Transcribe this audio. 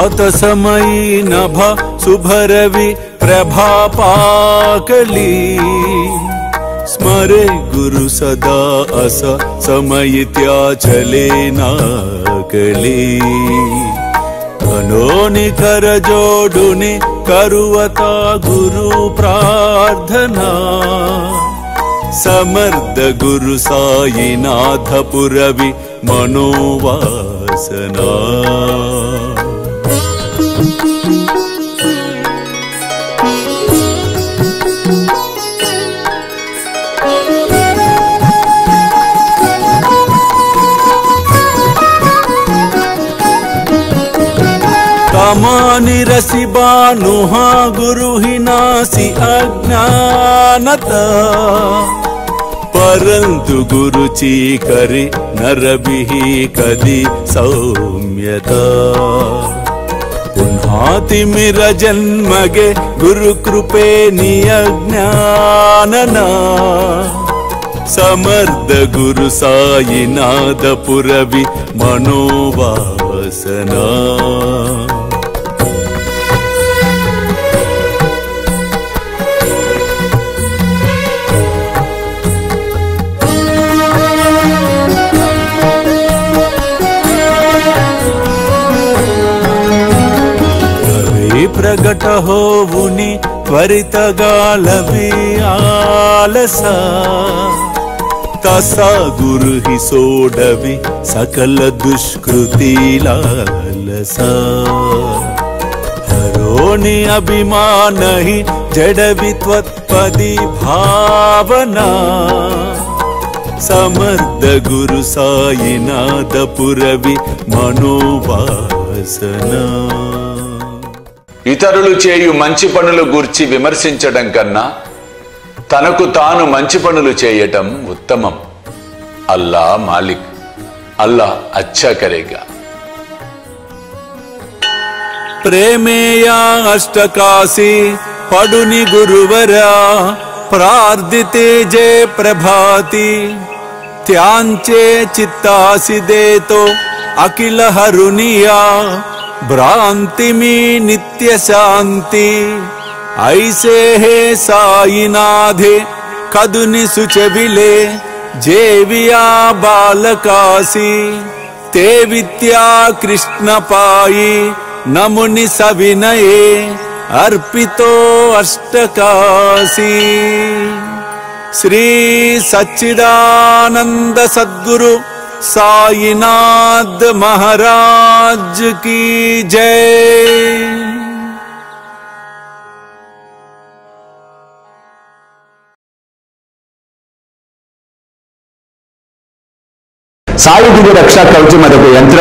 आतसमयी नभ सुभरवि प्रभापाकली स्मरे गुरु सदा अस समयित्याचले नाकली धनोनि कर जोडुनि करुवता गुरु प्रार्थना समर्थ गुरु साईनाथ पुरवि मनोवासना तमानिरसि बानुहा गुरुहि नासि अज्ञानता परंतु गुरु चीकरि नरबिहि कदि सौम्यता पुनः तिमिर जन्मगे गुरु कृपे नियज्ञानना समर्थ गुरु साईनाथ पुरवि मनोवासना प्रगट होवुनि त्वरित गालवि आलसा तसा गुरु हि सोडवि सकल दुष्कृति लालसा हरोनि अभिमानहि जडवि त्वत्पदि भावना समर्थ गुरु साईनाथ पुरवि मनोवासना ఇతరులు చేయు మంచి పనుల గురించి విమర్శించడం కన్నా తనకు తాను మంచి పనులు చేయడం ఉత్తమం. అల్లా మాలిక్ అల్లా అచ్చా కరేగా. ప్రేమేయా అష్టకాసి పడుని గురువరా ప్రార్థితే జే ప్రభాతి త్యాంచే చిత్తాసి దేతో అఖిల హరునియా भ्रांति में नित्य शांति ऐसे है साईनाधे कदुनि सुचविले जेविया बालकासी ते विद्या कृष्ण पाई नमुनि सविनये अर्पितो अष्टकासी श्री सच्चिदानंद सद्गुरु साईनाथ महाराज की जय. साई रक्षा कवचम अदक यंत्र